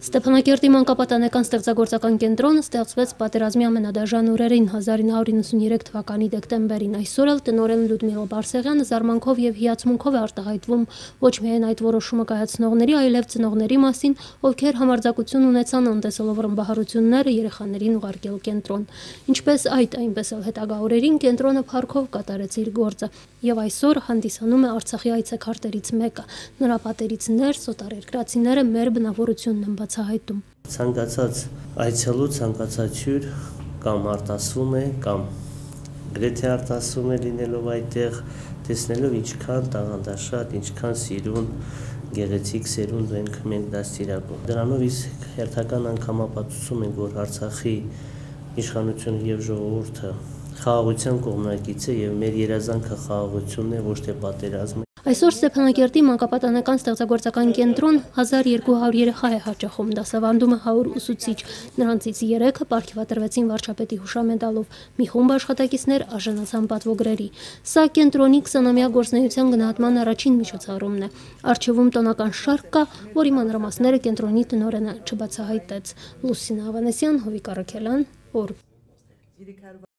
Ստեփանակերտի մանկապատանեկան ստեղծագործական կենտրոնը ստեղծվեց պատերազմի ամենադաժան օրերին 1993 թվականի դեկտեմբերին։ Այսօր էլ տնօրեն Լյուդմիլա Բարսեղյանը զարմանքով եւ հիացմունքով է արտահայտվում ոչ միայն այդ որոշումը կայացնողների, այլև ծնողների մասին, ովքեր համարձակություն ունեցան անտեսելով ռմբահարությունները երեխաներին ուղարկել կենտրոն։ Ինչպես այդ, այնպես էլ հետագա օրերին կենտրոնը փառքով կատարեց իր գործը եւ այսօր հանդիսանում է Արցախի այցեքարտերից մեկը։ Նրա պատերից ներս օտարերկրացիները մեր բնավորությունը Ցանկացած այցելու ցանկացածյուր կամ արտասվում է կամ գրեթե արտասվում է լինելով այդտեղ տեսնելով ինչքան տաղանդաշատ, ինչքան սիրուն, գեղեցիկ սերունդ մենք դաստիարակում։ Դրանով իսկ հերթական անգամ ապացուցում ենք, որ Արցախի իշխանությունը եւ ժողովուրդը խաղաղության կողմնակից է եւ մեր երազանքը խաղաղությունն է, ոչ թե պատերազմը։ Այսօր Ստեփանակերտի մանկապատանեկան ստեղծագործական կենտրոն 1200 երեխա է հաճախում, դասավանդումը 100 ուսուցիչ, նրանցից 3-ը պարգևատրվեցին վարչապետի հուշամեդալով, մի խումբ աշխատակիցներ արժանացան պատվոգրերի։ Սա կենտրոնի 20-ամյա գործունեության գնահատման առաջին միջոցառումն է։ Արխիվում տոնական շարք կա, որի մանրամասները կենտրոնի տնօրենը չբացահայտեց։ Լուսինե Վանեսյան, Հովիկ Արաքելյան, օրգ։